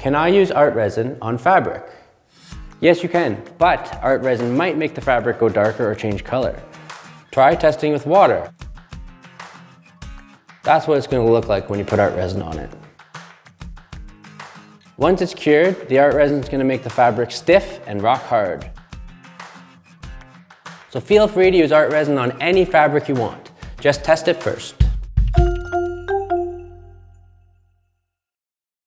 Can I use art resin on fabric? Yes, you can, but art resin might make the fabric go darker or change color. Try testing with water. That's what it's going to look like when you put art resin on it. Once it's cured, the art resin is going to make the fabric stiff and rock hard. So feel free to use art resin on any fabric you want. Just test it first.